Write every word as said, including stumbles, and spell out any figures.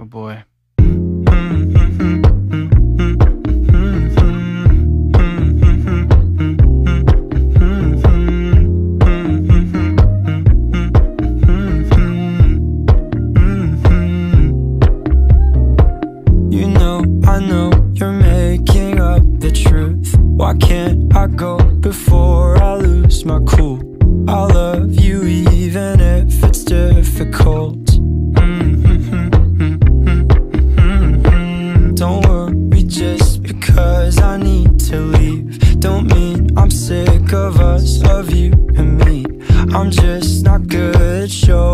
Oh boy. Why can't I go before I lose my cool? I love you even if it's difficult. Mm-hmm. Don't worry, just because I need to leave don't mean I'm sick of us, of you and me. I'm just not good at showing